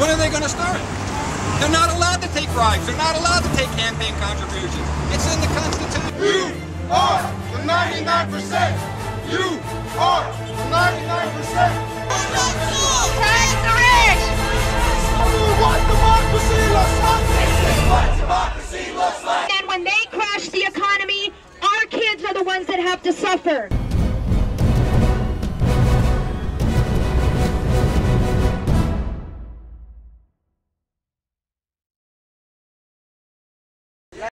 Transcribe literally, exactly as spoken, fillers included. When are they going to start? They're not allowed to take bribes. They're not allowed to take campaign contributions. It's in the Constitution. You are the ninety-nine percent. You are the ninety-nine percent. Praise the rich. What democracy looks like. This is what democracy looks like. And when they crash the economy, our kids are the ones that have to suffer.